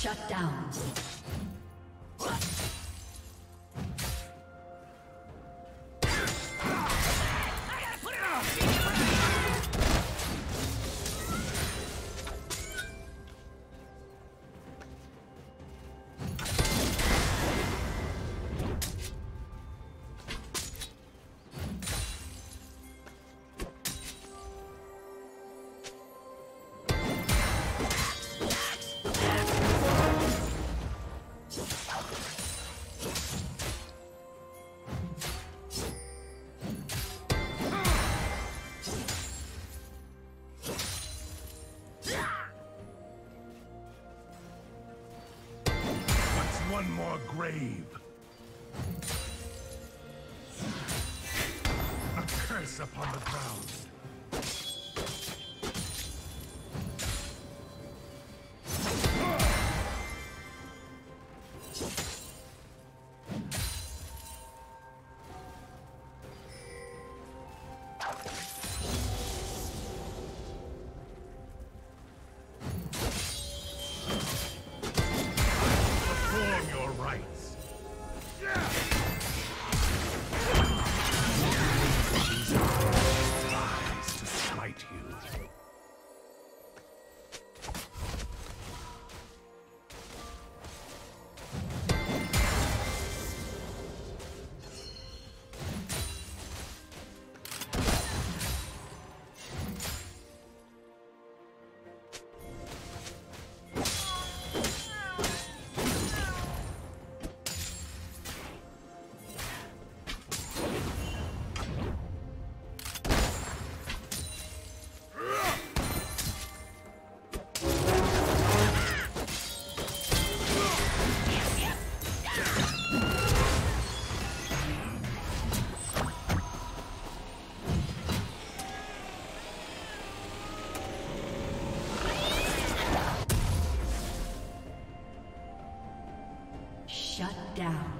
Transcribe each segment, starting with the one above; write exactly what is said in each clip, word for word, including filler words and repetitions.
Shut down. One more grave. A curse upon the ground. Shut down.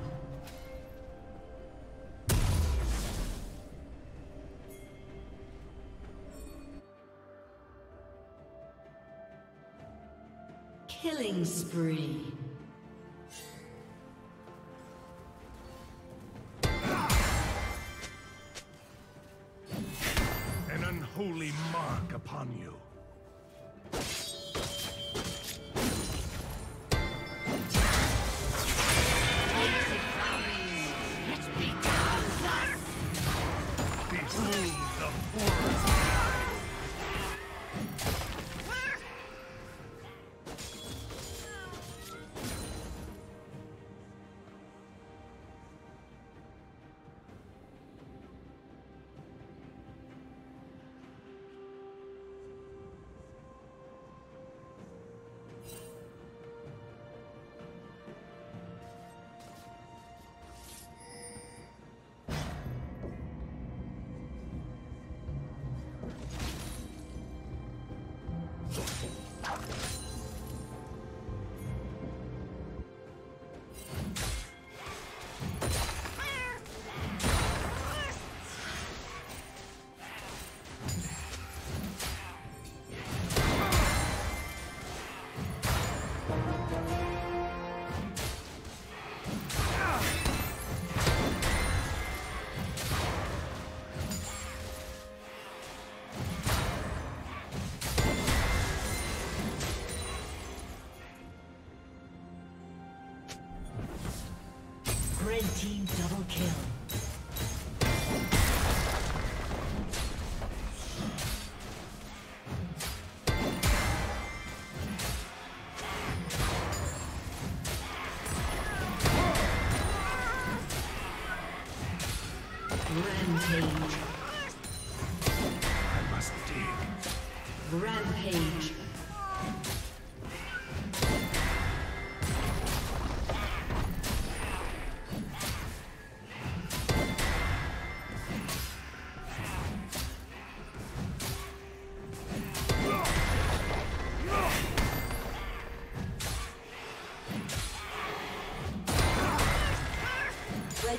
Killing spree. An unholy mark upon you. Blue team double kill. Red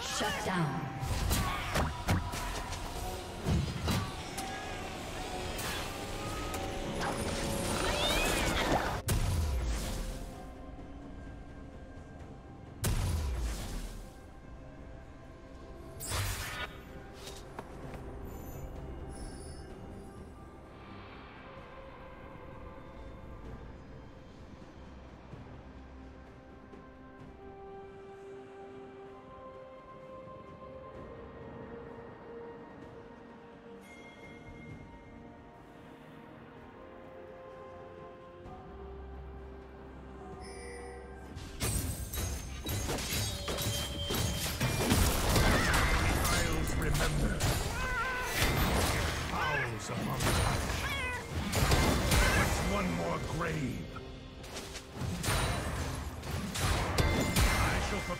Shut down.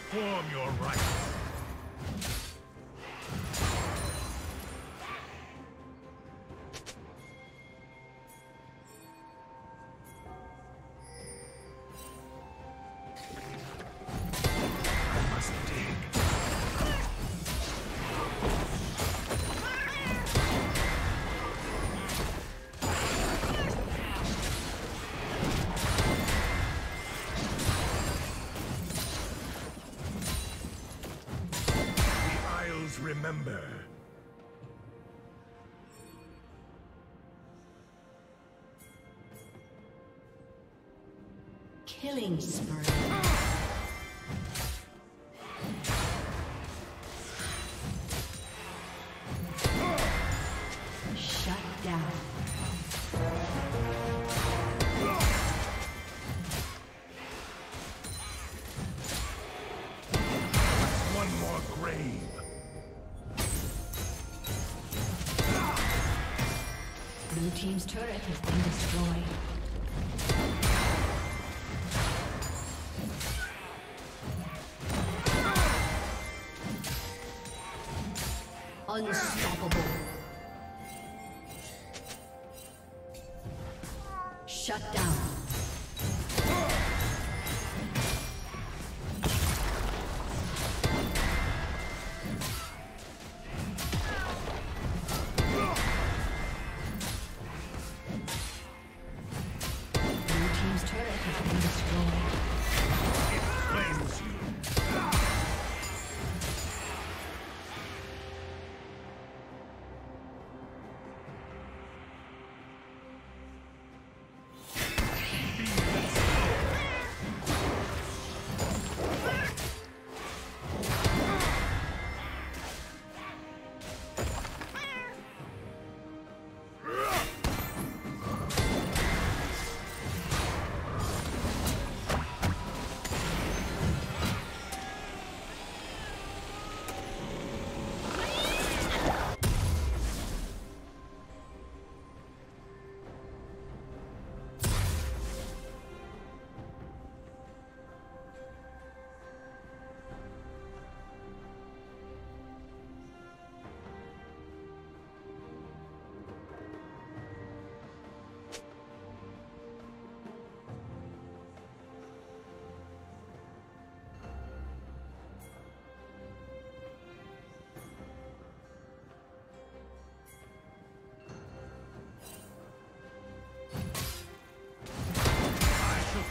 Perform your rights. Remember. Killing spree. Shut down. One more grave. Blue team's turret has been destroyed.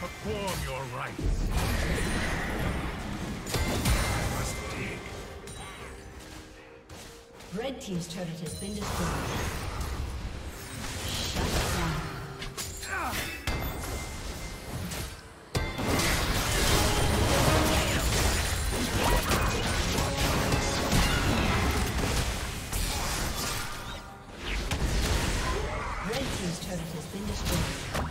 Perform your rights. I must dig. Red team's turret has been destroyed. Shut down. Red team's turret has been destroyed.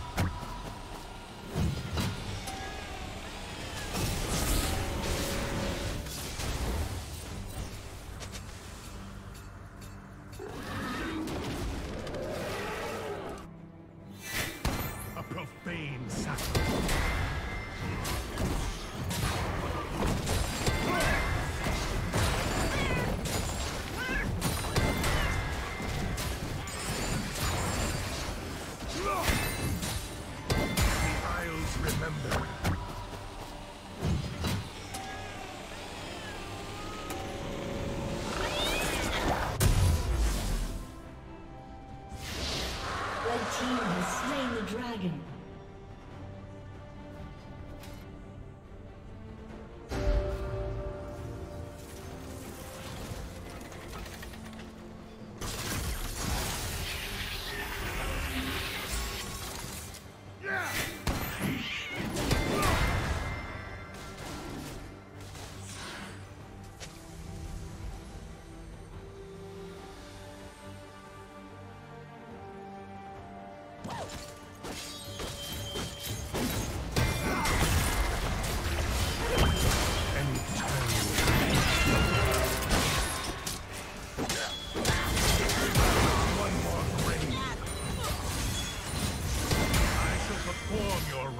Dragon.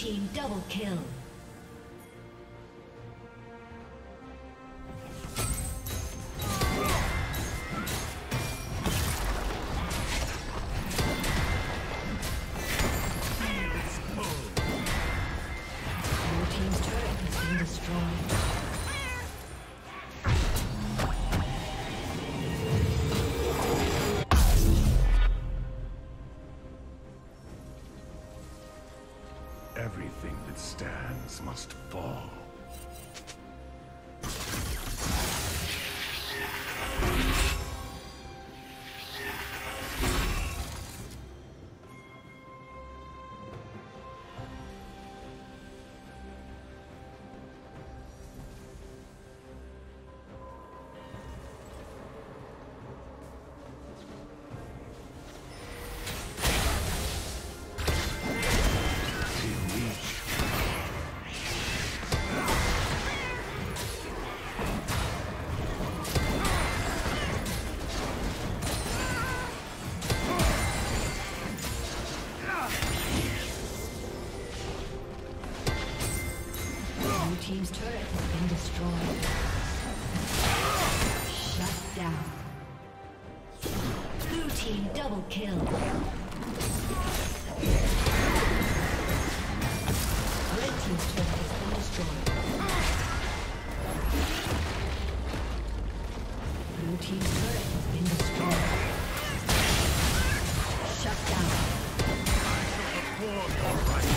Team double kill. Everything that stands must fall. Team's turret has been destroyed. Shut down. Blue team double kill. Red team's turret has been destroyed. Blue team's turret has been destroyed. Shut down. I shall applaud your right.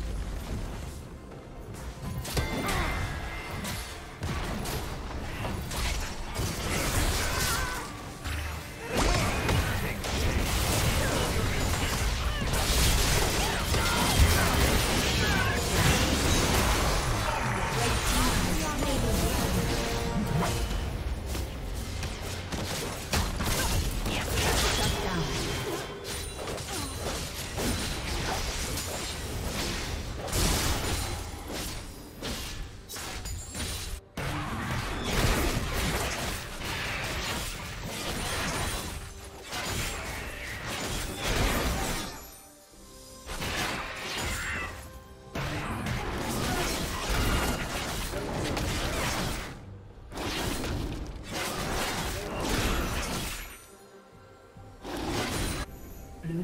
Blue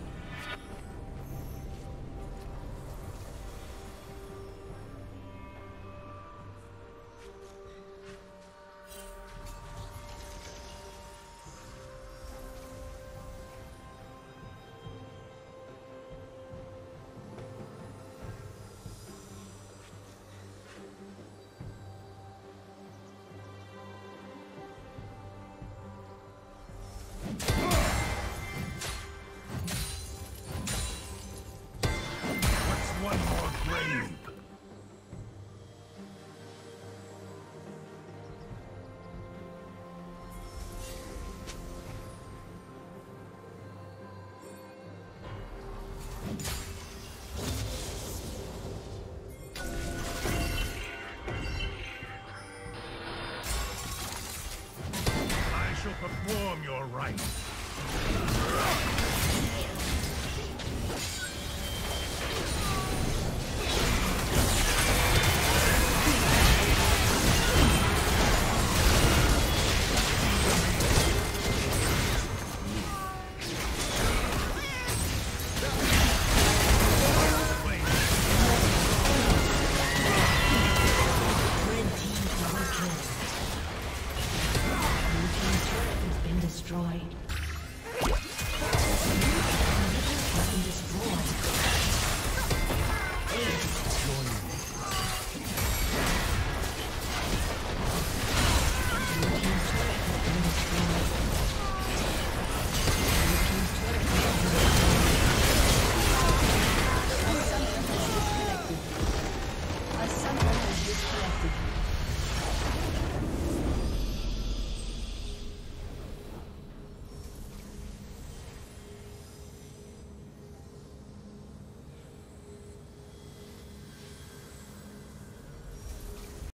One more grave.